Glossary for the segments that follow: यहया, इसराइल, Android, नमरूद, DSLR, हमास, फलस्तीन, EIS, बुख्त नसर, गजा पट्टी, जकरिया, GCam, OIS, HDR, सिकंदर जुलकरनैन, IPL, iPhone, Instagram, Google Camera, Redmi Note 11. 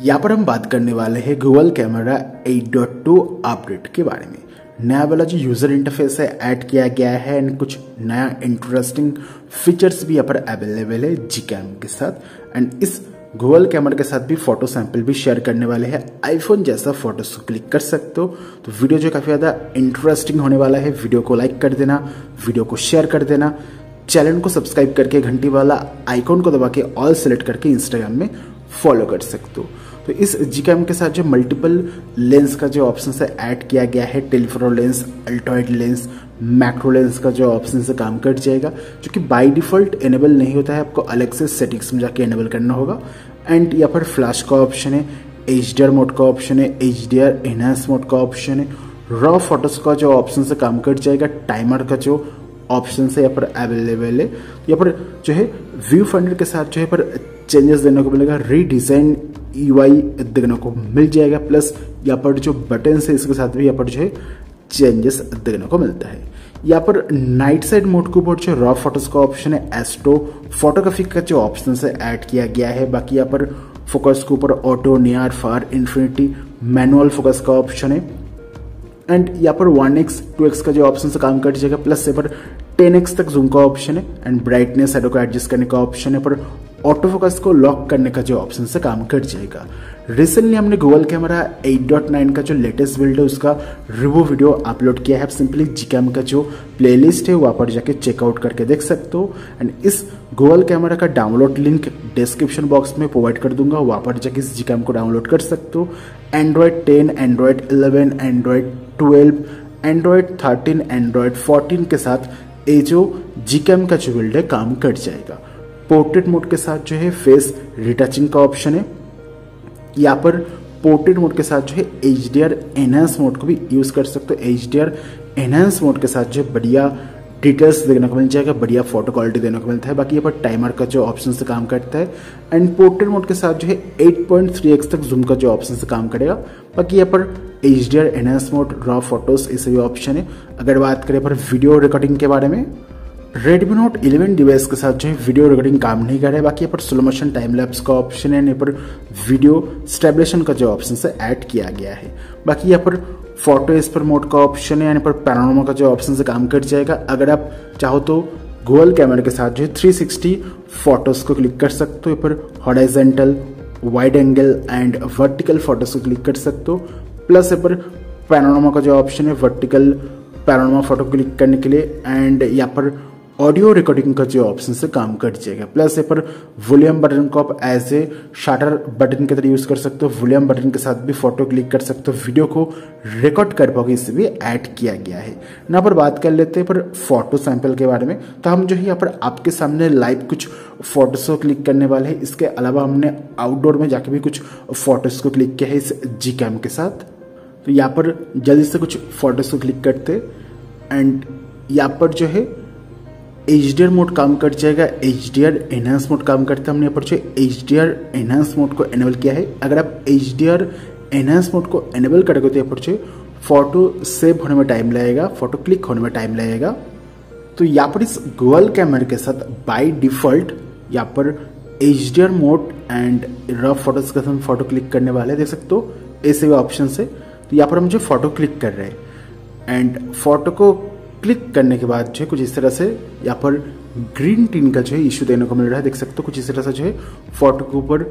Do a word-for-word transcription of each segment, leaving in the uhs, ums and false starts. यहाँ पर हम बात करने वाले हैं Google camera eight point two update के बारे में। नया वाला जो यूज़र इंटरफेस है ऐड किया गया है एंड कुछ नया इंटरेस्टिंग फीचर्स भी यहाँ पर अवेलेबल है जीकैम के साथ। एंड इस गूगल कैमरा के साथ भी फोटो सैंपल भी शेयर करने वाले हैं, आईफोन जैसा फोटोज को क्लिक कर सकते हो। तो वीडियो जो काफ़ी ज़्यादा इंटरेस्टिंग होने वाला है, वीडियो को लाइक कर देना, वीडियो को शेयर कर देना, चैनल को सब्सक्राइब करके घंटी वाला आइकॉन को दबा के ऑल सेलेक्ट करके इंस्टाग्राम में फॉलो कर सकते हो। तो इस जीकैम के साथ जो मल्टीपल लेंस का जो ऑप्शन है ऐड किया गया है, telephoto lens, ultrawide lens, macro lens का जो ऑप्शन से काम कर जाएगा, जो कि बाय डिफ़ॉल्ट इनेबल नहीं होता है, आपको अलग से सेटिंग्स में जाके इनेबल करना होगा। एंड यहाँ पर फ्लैश का ऑप्शन है, एच डी आर मोड का ऑप्शन है, H D R enhance mode का ऑप्शन है, रॉ फोटोज का जो ऑप्शन से काम कर जाएगा, टाइमर का जो ऑप्शन से यहाँ पर अवेलेबल है। यहाँ पर जो है व्यू फाइंडर के साथ जो है पर चेंजेस देने को मिलेगा, रीडिज़ाइन यूआई देखने को मिल जाएगा, प्लस यहाँ पर जो बटन है इसके साथ भी यहाँ पर जो है चेंजेस देखने को मिलता है। यहाँ पर नाइट साइड मोड के ऊपर जो रॉ फोटोज का ऑप्शन है, एस्ट्रो फोटोग्राफी का जो ऑप्शन से ऐड किया गया है। बाकी यहाँ पर फोकस के ऊपर auto, near, far, infinity, manual focus का ऑप्शन है। एंड यहाँ पर वन एक्स, टू एक्स का जो ऑप्शन से काम कर जाएगा, प्लस यहाँ पर टेन एक्स तक जूम का ऑप्शन है। एंड ब्राइटनेस, शैडो को एडजस्ट करने का ऑप्शन है, पर ऑटो फोकस को लॉक करने का जो ऑप्शन से काम कर जाएगा। रिसेंटली हमने Google camera eight point nine का जो लेटेस्ट बिल्ड है उसका रिव्यू वीडियो अपलोड किया है। आप सिंपली जीकैम का जो प्लेलिस्ट है वहाँ पर जाके चेकआउट करके देख सकते हो। एंड इस गूगल कैमरा का डाउनलोड लिंक डिस्क्रिप्शन बॉक्स में प्रोवाइड कर दूंगा, वहाँ पर जाके इस जीकैम को डाउनलोड कर सकते हो। Android ten, Android eleven, Android twelve, Android thirteen, Android fourteen के साथ ये जो जीकैम का जो बिल्ड है काम कर जाएगा। पोर्ट्रेट मोड के साथ जो है फेस रिटचिंग का ऑप्शन है। यहाँ पर पोर्ट्रेट मोड के साथ जो है H D R enhance mode को भी यूज़ कर सकते हो। H D R enhance mode के साथ जो है बढ़िया डिटेल्स देखने को मिल जाएगा, बढ़िया फोटो क्वालिटी देखने को मिलता है। बाकी यहाँ पर टाइमर का जो ऑप्शन से काम करता है। एंड पोर्ट्रेट मोड के साथ जो है एट पॉइंट थ्री एक्स तक जूम का जो ऑप्शन से काम करेगा। बाकी यहाँ पर H D R enhance mode, raw photos, ये सभी ऑप्शन है। अगर बात करें पर वीडियो रिकॉर्डिंग के बारे में, रेडमी नोट इलेवन डिवाइस के साथ जो है वीडियो रिकॉर्डिंग काम नहीं कर रहा है। बाकी यहाँ पर स्लो मोशन, टाइम लैप्स का ऑप्शन है, यहाँ पर वीडियो स्टेबलेशन का जो ऑप्शन से ऐड किया गया है। बाकी यहाँ पर फोटो इस पर मोड का ऑप्शन है, यहाँ पर पैनोरमा का जो ऑप्शन से काम कर जाएगा। अगर आप चाहो तो गूगल कैमरा के साथ जो है थ्री सिक्सटी फोटोज़ को क्लिक कर सकते हो। यहाँ पर horizontal, wide angle and vertical photos को क्लिक कर सकते हो। प्लस यहाँ पर पैनोरमा का जो ऑप्शन है वर्टिकल पैनोरमा फोटो क्लिक करने के लिए। एंड यहाँ पर ऑडियो रिकॉर्डिंग का जो ऑप्शन से काम कर जाएगा। प्लस यहाँ पर वॉल्यूम बटन को आप एज ए शटर बटन के तरह यूज़ कर सकते हो। वॉल्यूम बटन के साथ भी फोटो क्लिक कर सकते हो, वीडियो को रिकॉर्ड कर पाओगे, इससे भी ऐड किया गया है। यहाँ पर बात कर लेते हैं पर फोटो सैंपल के बारे में, तो हम जो है यहाँ पर आपके सामने लाइव कुछ फोटोज़ को क्लिक करने वाले हैं। इसके अलावा हमने आउटडोर में जाके भी कुछ फोटोज़ को क्लिक किया है इस जीकैम के साथ। तो यहाँ पर जल्दी से कुछ फोटोज़ को क्लिक करते। एंड यहाँ पर जो है एच डी आर मोड काम कर जाएगा, H D R enhance mode काम करता है। हमने यहाँ पर जो H D R enhance mode को इनेबल किया है। अगर आप H D R enhance mode को इनेबल करोगे तो यहाँ पर जो फोटो सेव होने में टाइम लगेगा, फोटो क्लिक होने में टाइम लगेगा। तो यहाँ पर इस गूगल कैमरा के साथ बाय डिफ़ॉल्ट यहाँ पर H D R mode and raw photos के साथ फोटो क्लिक करने वाले हैं, देख सकते हो ऐसे भी ऑप्शन से। तो यहाँ पर हम जो फोटो क्लिक कर रहे हैं एंड फोटो को क्लिक करने के बाद जो है कुछ इस तरह से यहाँ पर ग्रीन टिन का जो है इशू देने को मिल रहा है, देख सकते हो। कुछ इस तरह से जो है फोटो के ऊपर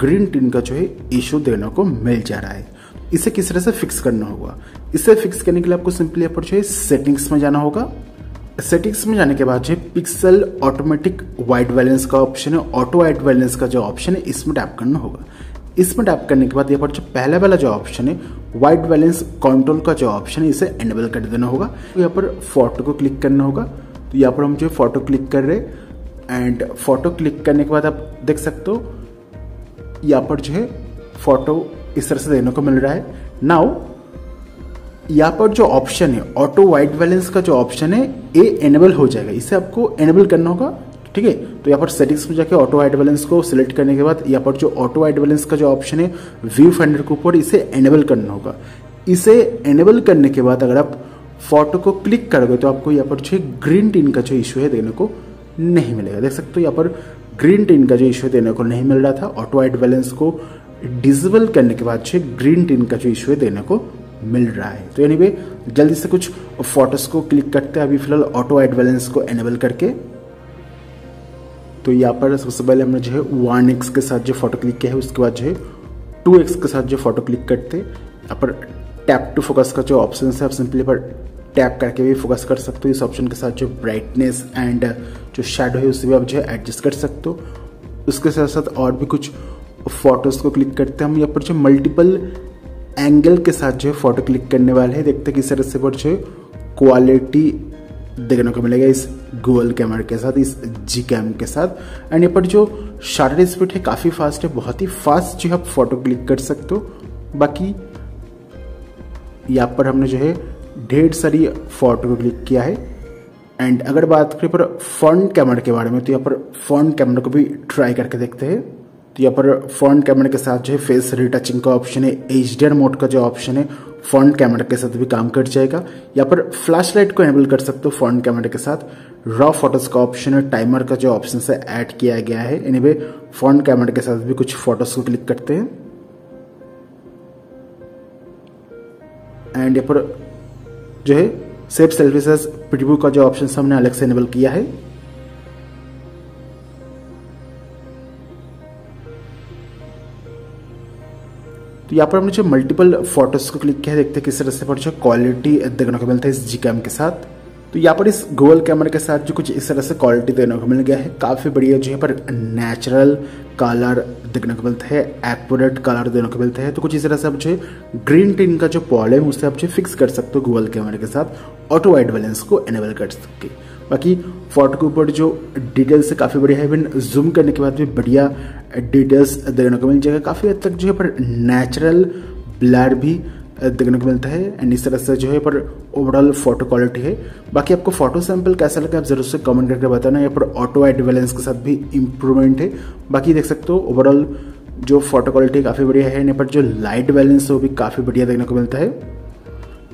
ग्रीन टिन का जो है इशू देने को मिल जा रहा है। इसे किस तरह से फिक्स करना होगा, इसे फिक्स करने के लिए आपको सिंपली यहाँ पर जो है सेटिंग्स में जाना होगा। सेटिंग्स में जाने के बाद जो है पिक्सल ऑटोमेटिक वाइट बैलेंस का ऑप्शन है, ऑटो वाइट बैलेंस का जो ऑप्शन है इसमें टैप करना होगा। इसमें टैप करने के बाद यहाँ पर जो पहला वाला जो ऑप्शन है वाइट बैलेंस कंट्रोल का जो ऑप्शन है इसे इनेबल कर देना होगा। तो यहाँ पर फोटो को क्लिक करना होगा। तो यहाँ पर हम जो फोटो क्लिक कर रहे हैं एंड फोटो क्लिक करने के बाद आप देख सकते हो यहाँ पर जो है फोटो इस तरह से देखने को मिल रहा है। नाउ यहाँ पर जो ऑप्शन है ऑटो वाइट बैलेंस का जो ऑप्शन है ये इनेबल हो जाएगा, इसे आपको इनेबल करना होगा, ठीक है। तो यहाँ पर सेटिंग्स में जाके ऑटो वाइट बैलेंस को सिलेक्ट करने के बाद यहाँ पर जो ऑटो वाइट बैलेंस का जो ऑप्शन है व्यू फाइंडर के ऊपर इसे इनेबल करना होगा। इसे इनेबल करने के बाद अगर आप फोटो को क्लिक करोगे तो आपको यहाँ पर जो ग्रीन टिन का जो इशू है देखने को नहीं मिलेगा, देख सकते हो। यहाँ पर ग्रीन टिन का जो इशू है देखने को नहीं मिल रहा था, ऑटो वाइट बैलेंस को डिसेबल करने के बाद जो ग्रीन टिन का जो इशू है देने को मिल रहा है। तो एनीवे जल्दी से कुछ फोटोज को क्लिक करते हैं। अभी फिलहाल ऑटो वाइट बैलेंस को एनेबल करके तो यहाँ पर सबसे पहले हमने जो है वन एक्स के साथ जो फोटो क्लिक किया है, उसके बाद जो है टू एक्स के साथ जो फोटो क्लिक करते यहाँ पर टैप टू फोकस का जो ऑप्शन है आप सिंपली पर टैप करके भी फोकस कर सकते हो। इस ऑप्शन के साथ जो ब्राइटनेस एंड जो शेडो है उसे भी आप जो है एडजस्ट कर सकते हो। उसके साथ साथ और भी कुछ फोटोज़ को क्लिक करते हैं हम। यहाँ पर जो मल्टीपल एंगल के साथ जो है फोटो क्लिक करने वाले हैं, देखते हैं किस तरह से पर जो क्वालिटी देखने को मिलेगा इस गूगल कैमरा के साथ, इस जी कैम के साथ। एंड यहाँ पर जो शटर स्पीड है काफ़ी फास्ट है, बहुत ही फास्ट जो है आप फोटो क्लिक कर सकते हो। बाकी यहाँ पर हमने जो है ढेर सारी फोटो को क्लिक किया है। एंड अगर बात करें पर फ्रंट कैमरा के बारे में तो यहाँ पर फ्रंट कैमरा को भी ट्राई करके देखते हैं। तो यहाँ पर फ्रंट कैमरा के साथ जो है फेस रिटचिंग का ऑप्शन है, एच डी आर मोड का जो ऑप्शन है फ्रंट कैमरा के साथ भी काम कर जाएगा। यहाँ पर फ्लैश लाइट को एनेबल कर सकते हो फ्रंट कैमरा के साथ। रॉ फोटोज़ का ऑप्शन है, टाइमर का जो ऑप्शन है ऐड किया गया है। एनीवे फ्रंट कैमरा के साथ भी कुछ फोटोज़ को क्लिक करते हैं। एंड यहाँ पर जो है सेफ सेल्फीज एज प्रीव्यू का जो ऑप्शन हमने अलग से इनेबल किया है। तो यहाँ पर हमने जो मल्टीपल फोटोज को क्लिक किया है, देखते हैं किस तरह से पर जो क्वालिटी देखने को मिलता है इस जी कैम के साथ। तो यहाँ पर इस गूगल कैमरा के साथ जो कुछ इस तरह से क्वालिटी देखने को मिल गया है, काफ़ी बढ़िया जो है पर नेचुरल कलर देखने को मिलता है, एक्यूरेट कलर देखने को मिलता है। तो कुछ इस तरह से आप जो है ग्रीन टिन का जो प्रॉब्लम है उससे आप जो फिक्स कर सकते हो गूगल कैमरा के साथ, ऑटो वाइट बैलेंस को एनेबल कर सकते। बाकी फोटो के ऊपर जो डिटेल्स है काफ़ी बढ़िया है, इवन जूम करने के बाद भी बढ़िया डिटेल्स देखने को मिल जाएगा। काफ़ी हद तक जो है पर नेचुरल ब्लर भी देखने को मिलता है। एंड इस तरह से जो है पर ओवरऑल फोटो क्वालिटी है। बाकी आपको फोटो सैंपल कैसा लगा आप जरूर से कमेंट करके बताना। यहाँ पर ऑटो वाइट बैलेंस के साथ भी इम्प्रूवमेंट है। बाकी देख सकते हो ओवरऑल जो फोटो क्वालिटी काफ़ी बढ़िया है। यहाँ पर जो लाइट बैलेंस है वो भी काफ़ी बढ़िया देखने को मिलता है।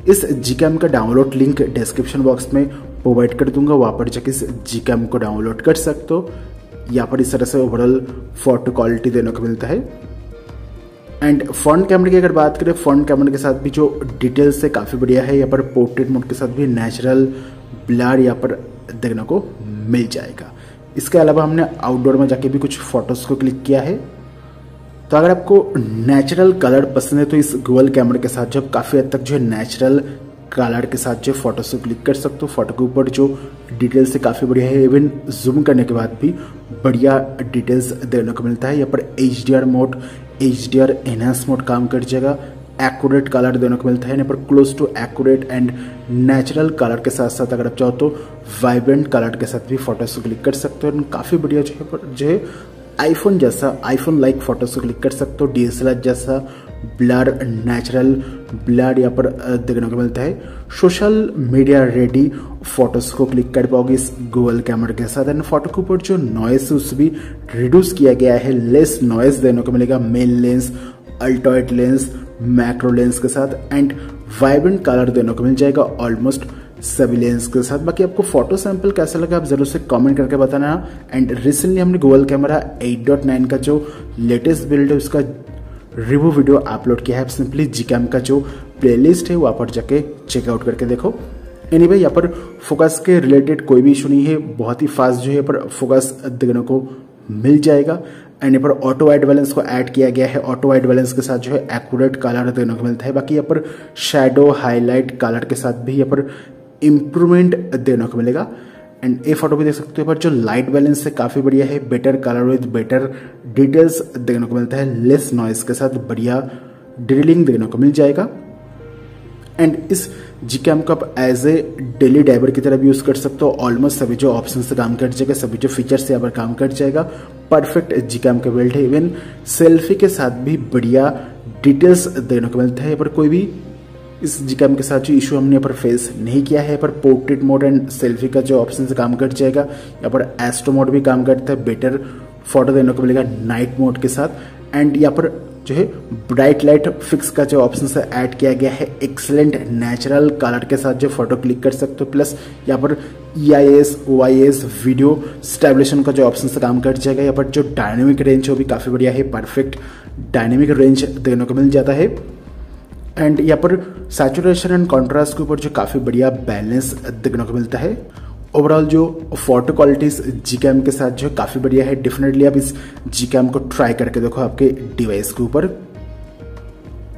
इस जी कैम का डाउनलोड लिंक डिस्क्रिप्शन बॉक्स में प्रोवाइड कर दूंगा, वहाँ पर जाकर इस जी कैम को डाउनलोड कर सकते हो। यहाँ पर इस तरह से ओवरऑल फोटो क्वालिटी देखने को मिलता है। एंड फ्रंट कैमरे की अगर बात करें, फ्रंट कैमरे के साथ भी जो डिटेल्स है काफ़ी बढ़िया है। यहाँ पर पोर्ट्रेट मोड के साथ भी नेचुरल ब्लर यहाँ पर देखने को मिल जाएगा। इसके अलावा हमने आउटडोर में जाके भी कुछ फोटोज़ को क्लिक किया है। तो अगर आपको नेचुरल कलर पसंद है तो इस गूगल कैमरे के साथ जो काफ़ी हद तक जो है नेचुरल कलर के साथ जो फोटोज़ को क्लिक कर सकते हो। फोटो के ऊपर जो डिटेल्स है काफ़ी बढ़िया है, इवन जूम करने के बाद भी बढ़िया डिटेल्स देखने को मिलता है। यहाँ पर H D R mode, H D R enhance mode काम कर जाएगा। एक्यूरेट कलर देखने को मिलता है, यहाँ पर close to accurate and natural colour के साथ साथ अगर आप चाहो तो वाइब्रेंट कलर के साथ भी फोटोज को क्लिक कर सकते हो। एंड काफ़ी बढ़िया जो है पर जो है आईफोन जैसा, आईफोन लाइक फोटोज को क्लिक कर सकते हो। डी एस एल आर जैसा ब्लर, नेचुरल ब्लर यहाँ पर देखने को मिलता है। सोशल मीडिया रेडी फोटोज़ को क्लिक कर पाओगे इस गूगल कैमरा के साथ। एंड फोटो के ऊपर जो नॉइस है उसे भी रिड्यूस किया गया है, लेस नॉइस देने को मिलेगा main lens, ultrawide lens, macro lens के साथ। एंड वाइब्रेंट कलर देने को मिल जाएगा ऑलमोस्ट सभी लेंस के साथ। बाकी आपको फोटो सैंपल कैसा लगा आप जरूर से कमेंट करके बताना। एंड रिसेंटली हमने Google camera eight point nine का जो लेटेस्ट बिल्ड है उसका रिव्यू वीडियो अपलोड किया है। सिंपली जी कैम का जो प्लेलिस्ट है वहाँ पर जाके चेकआउट करके देखो। एनीवे यहाँ पर फोकस के रिलेटेड कोई भी इशू नहीं है, बहुत ही फास्ट जो है पर फोकस देखने को मिल जाएगा। एंड यहाँ पर ऑटो वाइट बैलेंस को ऐड किया गया है। ऑटो वाइट बैलेंस के साथ जो है एक्यूरेट कलर देखने को मिलता है। बाकी यहाँ पर शेडो, हाईलाइट कलर के साथ भी यहाँ पर इम्प्रूवमेंट देखने को मिलेगा। एंड ये फोटो भी देख सकते हो पर जो लाइट बैलेंस है काफ़ी बढ़िया है, better colour with better details देखने को मिलता है, लेस नॉइस के साथ बढ़िया डिटेलिंग देखने को मिल जाएगा। एंड इस जी कैम को आप एज ए डेली ड्राइवर की तरह भी यूज़ कर सकते हो। ऑलमोस्ट सभी जो ऑप्शन से काम कर जाएगा, सभी जो फीचर्स से यहाँ पर काम कर जाएगा। परफेक्ट जी कैम का बिल्ड है, इवन सेल्फी के साथ भी बढ़िया डिटेल्स देखने को मिलता है। यहाँ पर कोई भी इस जी कैम के साथ जो इशू हमने यहाँ पर फेस नहीं किया है। पर पोर्ट्रेट मोड एंड सेल्फी का जो ऑप्शन से काम कर जाएगा, यहाँ पर एस्ट्रो मोड भी काम करता है, बेटर फोटो देने को मिलेगा नाइट मोड के साथ। एंड यहाँ पर जो है ब्राइट लाइट फिक्स का जो ऑप्शन है ऐड किया गया है। एक्सेलेंट नेचुरल कलर के साथ जो फोटो क्लिक कर सकते हो। प्लस यहाँ पर E I S O I S video stabilisation का जो ऑप्शन से काम कर जाएगा। यहाँ पर जो डायनेमिक रेंज है वो भी काफ़ी बढ़िया है, परफेक्ट डायनेमिक रेंज देखने को मिल जाता है। एंड यहाँ पर सैचुरेशन एंड कॉन्ट्रास्ट के ऊपर जो काफ़ी बढ़िया बैलेंस देखने को मिलता है। ओवरऑल जो फोटो क्वालिटीज़ जीकैम के साथ जो है काफ़ी बढ़िया है। डेफिनेटली आप इस जीकैम को ट्राई करके देखो आपके डिवाइस के ऊपर।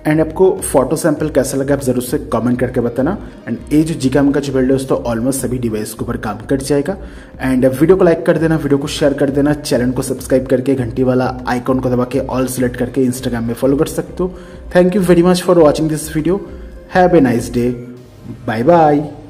एंड आपको फोटो सैंपल कैसा लगा आप जरूर से कमेंट करके बताना। एंड ये जो जीकैम का जो बिल्ड है दोस्तों ऑलमोस्ट सभी डिवाइस के ऊपर काम कर जाएगा। एंड वीडियो को लाइक कर देना, वीडियो को शेयर कर देना, चैनल को सब्सक्राइब करके घंटी वाला आइकॉन को दबा के ऑल सेलेक्ट करके इंस्टाग्राम में फॉलो कर सकते हो। Thank you very much for watching this video. Have a nice day. Bye bye.